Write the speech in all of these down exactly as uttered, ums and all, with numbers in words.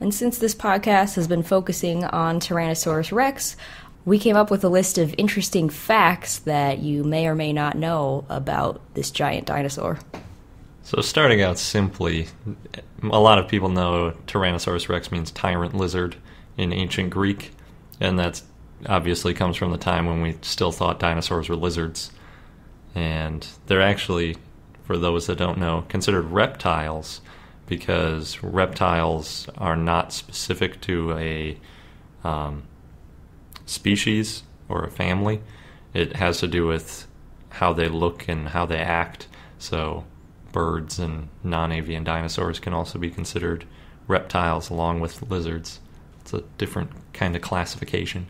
And since this podcast has been focusing on Tyrannosaurus Rex, we came up with a list of interesting facts that you may or may not know about this giant dinosaur. So starting out simply, a lot of people know Tyrannosaurus Rex means tyrant lizard in ancient Greek, and that obviously comes from the time when we still thought dinosaurs were lizards. And they're actually, for those that don't know, considered reptiles, because reptiles are not specific to a um, species or a family. It has to do with how they look and how they act. So birds and non-avian dinosaurs can also be considered reptiles along with lizards. It's a different kind of classification.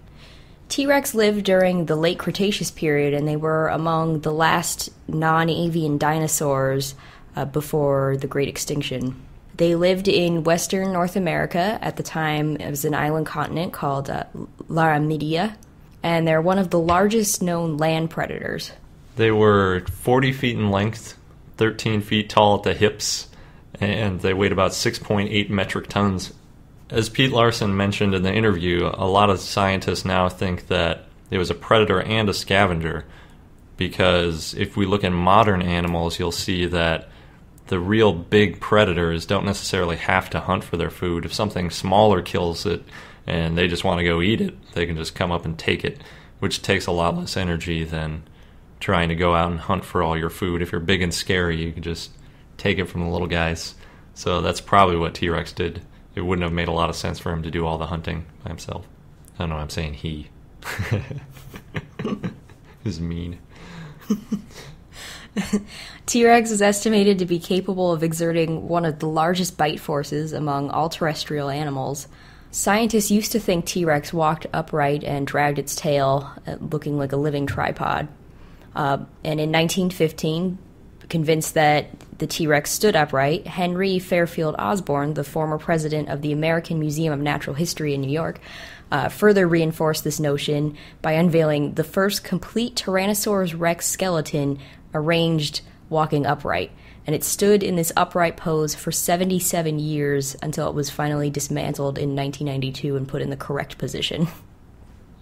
T-Rex lived during the late Cretaceous period, and they were among the last non-avian dinosaurs uh, before the Great Extinction. They lived in western North America. At the time, it was an island continent called uh, Laramidia, and they're one of the largest known land predators. They were forty feet in length, thirteen feet tall at the hips, and they weighed about six point eight metric tons. As Pete Larson mentioned in the interview, a lot of scientists now think that it was a predator and a scavenger, because if we look at modern animals, you'll see that the real big predators don't necessarily have to hunt for their food. If something smaller kills it and they just want to go eat it, they can just come up and take it, which takes a lot less energy than trying to go out and hunt for all your food. If you're big and scary, you can just take it from the little guys. So that's probably what T-Rex did. It wouldn't have made a lot of sense for him to do all the hunting by himself. I don't know, I'm saying he. He's mean. T-Rex is estimated to be capable of exerting one of the largest bite forces among all terrestrial animals. Scientists used to think T-Rex walked upright and dragged its tail, looking like a living tripod. Uh, and in nineteen fifteen, convinced that the T-Rex stood upright, Henry Fairfield Osborn, the former president of the American Museum of Natural History in New York, uh, further reinforced this notion by unveiling the first complete Tyrannosaurus Rex skeleton arranged walking upright. And it stood in this upright pose for seventy-seven years until it was finally dismantled in nineteen ninety-two and put in the correct position.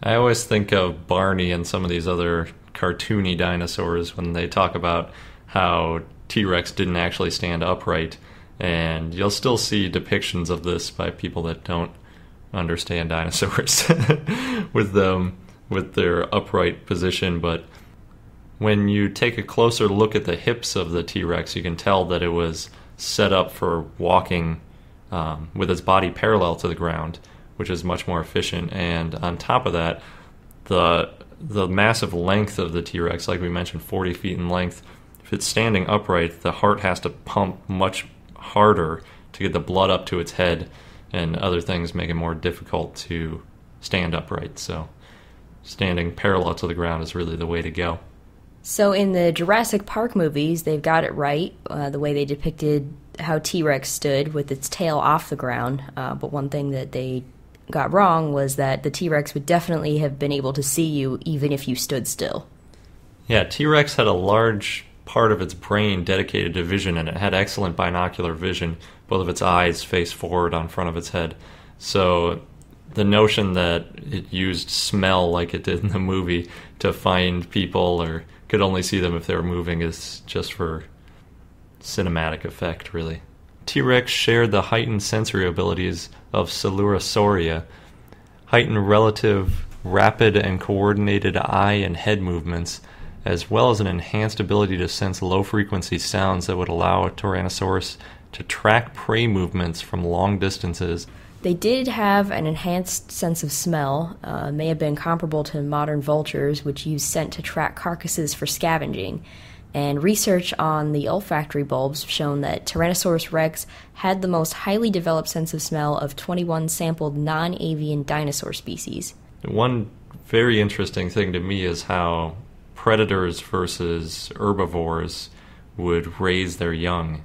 I always think of Barney and some of these other cartoony dinosaurs when they talk about how T-Rex didn't actually stand upright, and you'll still see depictions of this by people that don't understand dinosaurs with them with their upright position. But when you take a closer look at the hips of the T-Rex, you can tell that it was set up for walking um, with its body parallel to the ground, which is much more efficient. And on top of that, the the massive length of the T-Rex, like we mentioned, forty feet in length. If it's standing upright, the heart has to pump much harder to get the blood up to its head, and other things make it more difficult to stand upright. So standing parallel to the ground is really the way to go. So in the Jurassic Park movies, they've got it right, uh, the way they depicted how T-Rex stood with its tail off the ground. Uh, but one thing that they got wrong was that the T-Rex would definitely have been able to see you even if you stood still. Yeah, T-Rex had a large part of its brain dedicated to vision, and it had excellent binocular vision. Both of its eyes face forward on front of its head. So the notion that it used smell like it did in the movie to find people, or could only see them if they were moving, is just for cinematic effect, really. T-Rex shared the heightened sensory abilities of Saurischia, heightened relative, rapid and coordinated eye and head movements, as well as an enhanced ability to sense low-frequency sounds that would allow a Tyrannosaurus to track prey movements from long distances. They did have an enhanced sense of smell, uh, may have been comparable to modern vultures, which use scent to track carcasses for scavenging. And research on the olfactory bulbs shown that Tyrannosaurus rex had the most highly developed sense of smell of twenty-one sampled non-avian dinosaur species. One very interesting thing to me is how predators versus herbivores would raise their young.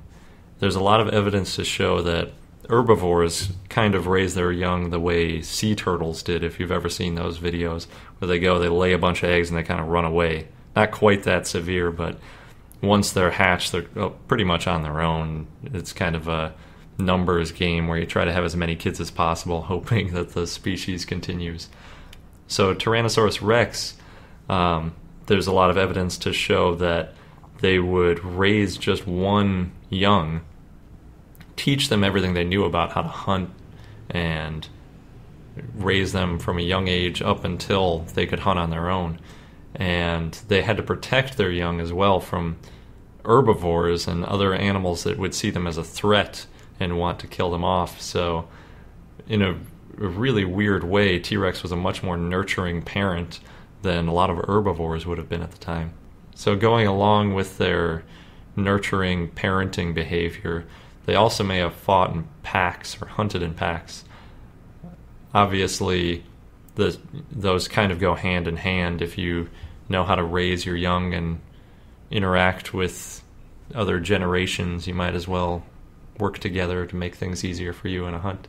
There's a lot of evidence to show that herbivores kind of raise their young the way sea turtles did, if you've ever seen those videos, where they go, they lay a bunch of eggs and they kind of run away. Not quite that severe, but once they're hatched, they're pretty much on their own. It's kind of a numbers game where you try to have as many kids as possible, hoping that the species continues. So Tyrannosaurus Rex, um, there's a lot of evidence to show that they would raise just one young, teach them everything they knew about how to hunt, and raise them from a young age up until they could hunt on their own. And they had to protect their young as well from herbivores and other animals that would see them as a threat and want to kill them off. So in a really weird way, T-Rex was a much more nurturing parent than a lot of herbivores would have been at the time. So going along with their nurturing parenting behavior, they also may have fought in packs or hunted in packs. Obviously, the, those kind of go hand in hand. If you know how to raise your young and interact with other generations, you might as well work together to make things easier for you in a hunt.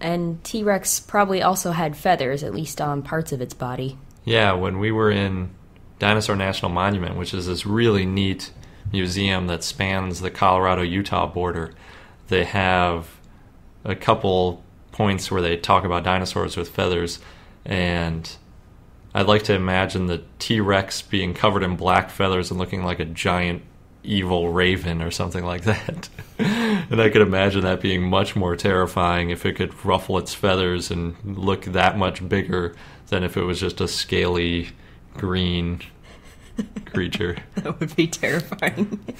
And T-Rex probably also had feathers, at least on parts of its body. Yeah, when we were in Dinosaur National Monument, which is this really neat museum that spans the Colorado-Utah border, they have a couple points where they talk about dinosaurs with feathers, and I'd like to imagine the T-Rex being covered in black feathers and looking like a giant evil raven or something like that. And I could imagine that being much more terrifying if it could ruffle its feathers and look that much bigger than if it was just a scaly green creature. That would be terrifying.